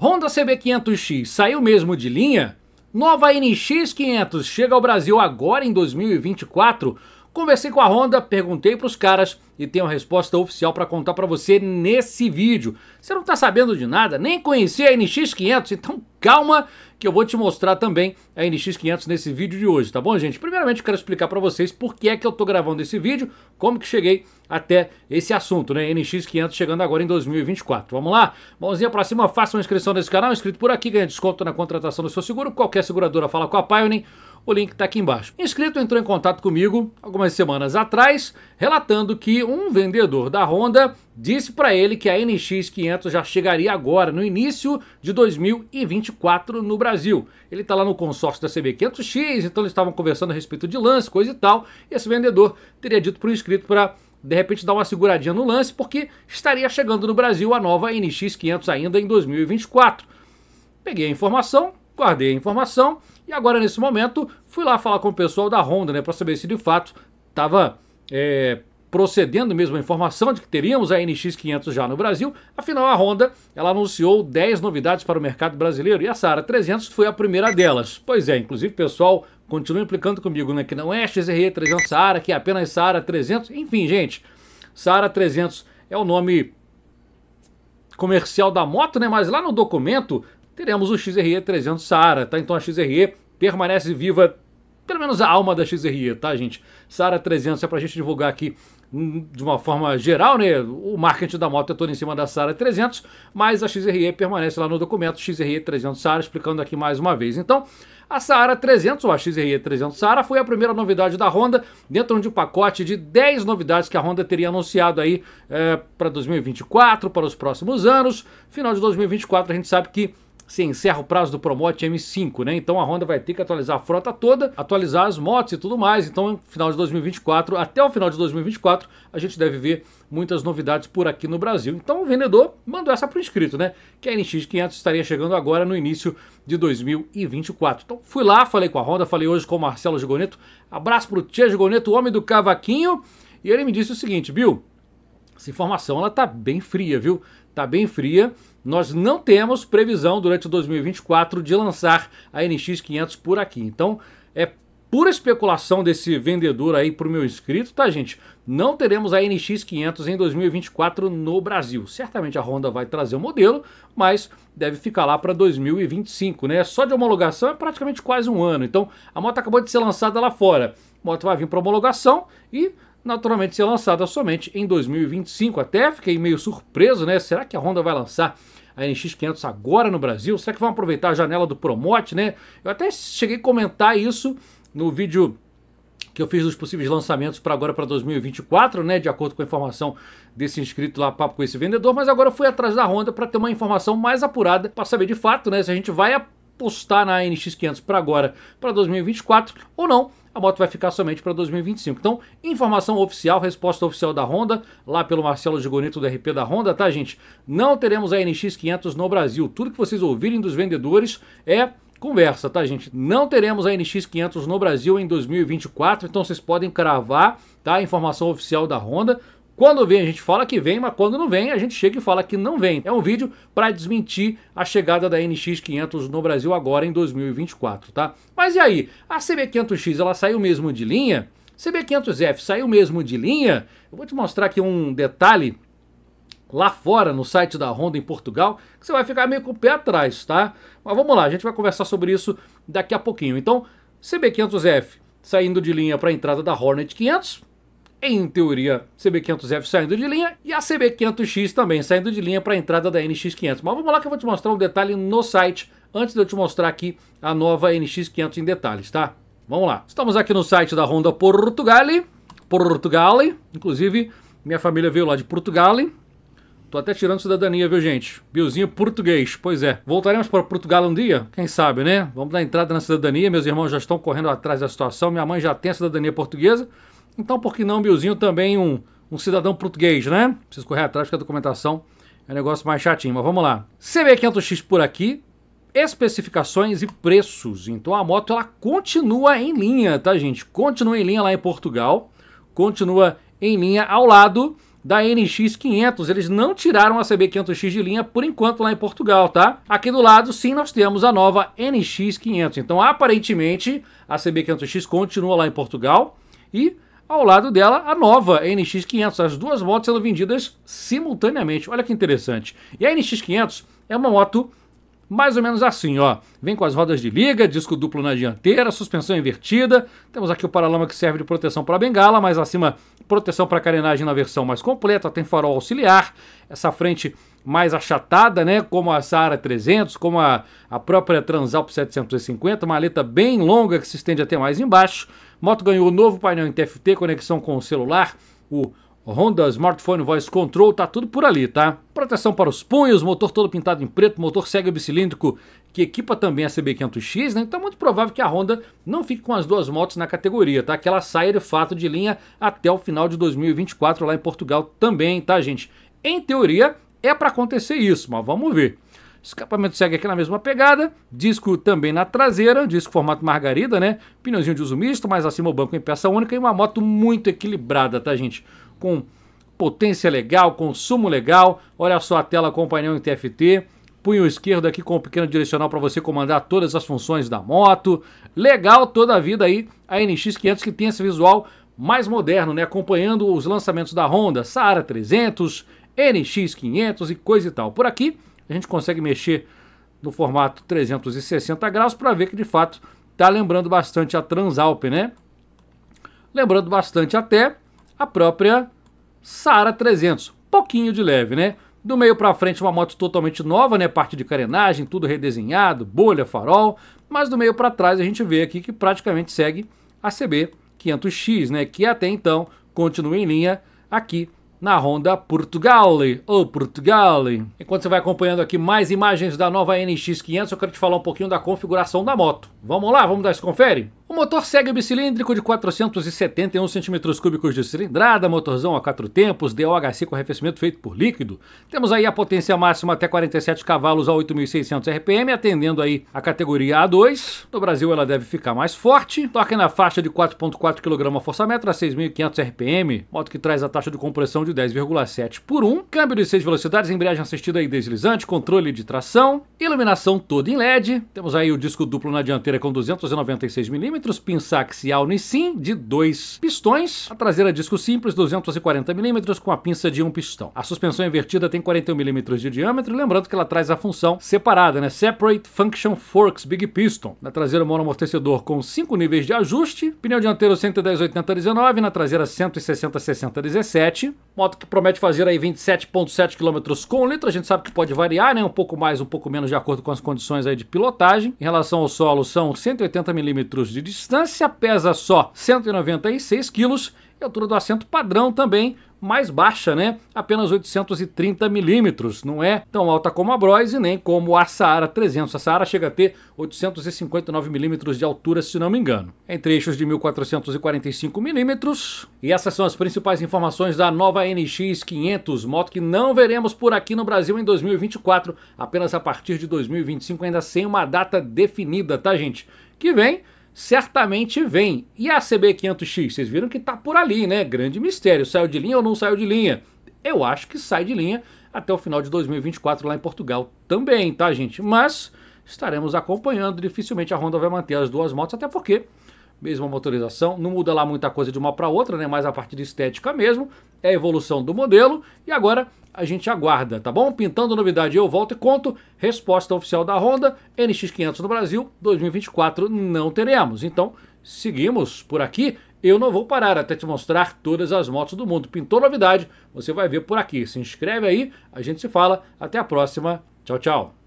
Honda CB500X saiu mesmo de linha? Nova NX500 chega ao Brasil agora em 2024? Conversei com a Honda, perguntei para os caras e tenho a resposta oficial para contar para você nesse vídeo. Você não está sabendo de nada, nem conhecia a NX500, então calma que eu vou te mostrar também a NX500 nesse vídeo de hoje, tá bom, gente? Primeiramente eu quero explicar para vocês por que é que eu tô gravando esse vídeo, como que cheguei até esse assunto, né? NX500 chegando agora em 2024. Vamos lá? Mãozinha pra cima, faça uma inscrição nesse canal, inscrito por aqui, ganha desconto na contratação do seu seguro. Qualquer seguradora fala com a Pionen, o link tá aqui embaixo. Inscrito entrou em contato comigo algumas semanas atrás, relatando que um vendedor da Honda disse para ele que a NX500 já chegaria agora, no início de 2024 no Brasil. Ele está lá no consórcio da CB500X, então eles estavam conversando a respeito de lance, coisa e tal, e esse vendedor teria dito para o inscrito para, de repente, dar uma seguradinha no lance, porque estaria chegando no Brasil a nova NX500 ainda em 2024. Peguei a informação, guardei a informação, e agora, nesse momento, fui lá falar com o pessoal da Honda, né, para saber se de fato estava procedendo mesmo a informação de que teríamos a NX500 já no Brasil. Afinal, a Honda ela anunciou 10 novidades para o mercado brasileiro e a Sahara 300 foi a primeira delas. Pois é, inclusive o pessoal continua implicando comigo, né, que não é XRE 300 Sahara, que é apenas Sahara 300. Enfim, gente, Sahara 300 é o nome comercial da moto, né, mas lá no documento teremos o XRE 300 Sahara, tá? Então a XRE permanece viva, pelo menos a alma da XRE, tá, gente? Sahara 300 é pra gente divulgar aqui de uma forma geral, né? O marketing da moto é todo em cima da Sahara 300, mas a XRE permanece lá no documento XRE 300 Sahara, explicando aqui mais uma vez. Então, a Sahara 300, ou a XRE 300 Sahara, foi a primeira novidade da Honda, dentro de um pacote de 10 novidades que a Honda teria anunciado aí para 2024, para os próximos anos. Final de 2024, a gente sabe que se encerra o prazo do Promote M5, né? Então a Honda vai ter que atualizar a frota toda, atualizar as motos e tudo mais. Então, final de 2024, até o final de 2024, a gente deve ver muitas novidades por aqui no Brasil. Então o vendedor mandou essa para o inscrito, né? Que a NX500 estaria chegando agora no início de 2024. Então fui lá, falei com a Honda, falei hoje com o Marcelo Gigoneto. Abraço pro Tchê Gigoneto, o homem do cavaquinho. E ele me disse o seguinte: Bill, essa informação ela tá bem fria, viu? Tá bem fria. Nós não temos previsão durante 2024 de lançar a NX500 por aqui. Então, é pura especulação desse vendedor aí pro meu inscrito, tá, gente? Não teremos a NX500 em 2024 no Brasil. Certamente a Honda vai trazer o modelo, mas deve ficar lá para 2025, né? Só de homologação é praticamente quase um ano. Então, a moto acabou de ser lançada lá fora. A moto vai vir para homologação e naturalmente ser lançada somente em 2025. Até fiquei meio surpreso, né? Será que a Honda vai lançar a NX500 agora no Brasil? Será que vão aproveitar a janela do Promote, né? Eu até cheguei a comentar isso no vídeo que eu fiz dos possíveis lançamentos para agora para 2024, né? De acordo com a informação desse inscrito lá, papo com esse vendedor. Mas agora eu fui atrás da Honda para ter uma informação mais apurada, para saber de fato, né, se a gente vai apostar na NX500 para agora, para 2024 ou não. A moto vai ficar somente para 2025. Então, informação oficial, resposta oficial da Honda, lá pelo Marcelo Gigoneto do RP da Honda, tá, gente? Não teremos a NX500 no Brasil. Tudo que vocês ouvirem dos vendedores é conversa, tá, gente? Não teremos a NX500 no Brasil em 2024, então vocês podem cravar, tá? Informação oficial da Honda. Quando vem a gente fala que vem, mas quando não vem a gente chega e fala que não vem. É um vídeo para desmentir a chegada da NX500 no Brasil agora em 2024, tá? Mas e aí? A CB500X ela saiu mesmo de linha? CB500F saiu mesmo de linha? Eu vou te mostrar aqui um detalhe lá fora no site da Honda em Portugal, que você vai ficar meio com o pé atrás, tá? Mas vamos lá, a gente vai conversar sobre isso daqui a pouquinho. Então, CB500F saindo de linha para a entrada da Hornet 500... Em teoria, CB500F saindo de linha e a CB500X também saindo de linha para a entrada da NX500. Mas vamos lá que eu vou te mostrar um detalhe no site antes de eu te mostrar aqui a nova NX500 em detalhes, tá? Vamos lá. Estamos aqui no site da Honda Portugal. Inclusive, minha família veio lá de Portugal. Tô até tirando cidadania, viu, gente? Biozinho português, pois é. Voltaremos para Portugal um dia? Quem sabe, né? Vamos dar entrada na cidadania. Meus irmãos já estão correndo atrás da situação. Minha mãe já tem a cidadania portuguesa. Então, por que não, Biozinho, também um cidadão português, né? Preciso correr atrás, porque a documentação é um negócio mais chatinho. Mas vamos lá. CB500X por aqui, especificações e preços. Então, a moto, ela continua em linha, tá, gente? Continua em linha lá em Portugal. Continua em linha ao lado da NX500, eles não tiraram a CB500X de linha por enquanto lá em Portugal, tá? Aqui do lado, sim, nós temos a nova NX500. Então, aparentemente, a CB500X continua lá em Portugal e ao lado dela, a nova NX500. As duas motos sendo vendidas simultaneamente. Olha que interessante. E a NX500 é uma moto mais ou menos assim, ó. Vem com as rodas de liga, disco duplo na dianteira, suspensão invertida. Temos aqui o paralama que serve de proteção para a bengala, mais acima, proteção para carenagem na versão mais completa. Tem farol auxiliar, essa frente mais achatada, né? Como a Sahara 300, como a própria Transalp 750. Uma aleta bem longa que se estende até mais embaixo. Moto ganhou o novo painel em TFT, conexão com o celular, o Honda Smartphone Voice Control, tá tudo por ali, tá? Proteção para os punhos, motor todo pintado em preto, motor sega bicilíndrico que equipa também a CB500X, né? Então é muito provável que a Honda não fique com as duas motos na categoria, tá? Que ela saia de fato de linha até o final de 2024 lá em Portugal também, tá, gente? Em teoria é para acontecer isso, mas vamos ver. Escapamento segue aqui na mesma pegada, disco também na traseira, disco formato margarida, né? Pneuzinho de uso misto, mais acima o banco em peça única e uma moto muito equilibrada, tá, gente? Com potência legal, consumo legal, olha só a tela com o painel em TFT, punho esquerdo aqui com um pequeno direcional para você comandar todas as funções da moto, legal toda a vida aí a NX500 que tem esse visual mais moderno, né? Acompanhando os lançamentos da Honda, Sahara 300, NX500 e coisa e tal. Por aqui a gente consegue mexer no formato 360 graus para ver que de fato tá lembrando bastante a Transalp, né? Lembrando bastante até a própria Sahara 300, pouquinho de leve, né? Do meio para frente uma moto totalmente nova, né? Parte de carenagem, tudo redesenhado, bolha, farol, mas do meio para trás a gente vê aqui que praticamente segue a CB500X, né? Que até então continua em linha aqui na Honda Portugale, ou Portugale. Enquanto você vai acompanhando aqui mais imagens da nova NX500, eu quero te falar um pouquinho da configuração da moto. Vamos lá, vamos dar esse confere? O motor segue bicilíndrico de 471 cm3 de cilindrada, motorzão a 4 tempos, DOHC com arrefecimento feito por líquido. Temos aí a potência máxima até 47 cavalos a 8.600 RPM, atendendo aí a categoria A2. No Brasil ela deve ficar mais forte. Torque na faixa de 4.4 kgfm a 6.500 RPM, moto que traz a taxa de compressão de 10,7 por 1. Câmbio de 6 velocidades, embreagem assistida e deslizante, controle de tração, iluminação toda em LED. Temos aí o disco duplo na dianteira com 296 mm. Pinça axial Nissin de 2 pistões, a traseira disco simples 240 mm com a pinça de 1 pistão. A suspensão invertida tem 41 mm de diâmetro, lembrando que ela traz a função separada, né? Separate Function Forks Big Piston. Na traseira monoamortecedor com 5 níveis de ajuste, pneu dianteiro 110/80/19, na traseira 160/60/17, moto que promete fazer aí 27,7 km com litro, a gente sabe que pode variar, né? Um pouco mais, um pouco menos de acordo com as condições aí de pilotagem. Em relação ao solo são 180 mm de distância, pesa só 196 quilos e a altura do assento padrão também mais baixa, né? Apenas 830 milímetros, não é tão alta como a Bros e nem como a Sahara 300. A Sahara chega a ter 859 milímetros de altura, se não me engano. Entre eixos de 1445 milímetros. E essas são as principais informações da nova NX500, moto que não veremos por aqui no Brasil em 2024, apenas a partir de 2025, ainda sem uma data definida, tá, gente? Que vem... certamente vem. E a CB500X, vocês viram que tá por ali, né? Grande mistério, saiu de linha ou não saiu de linha? Eu acho que sai de linha até o final de 2024 lá em Portugal também, tá, gente? Mas estaremos acompanhando, dificilmente a Honda vai manter as duas motos, até porque mesma motorização, não muda lá muita coisa de uma para outra, né? Mas a parte de estética mesmo, é a evolução do modelo e agora a gente aguarda, tá bom? Pintando novidade, eu volto e conto. Resposta oficial da Honda, NX500 no Brasil, 2024 não teremos. Então, seguimos por aqui. Eu não vou parar até te mostrar todas as motos do mundo. Pintou novidade, você vai ver por aqui. Se inscreve aí, a gente se fala. Até a próxima. Tchau, tchau.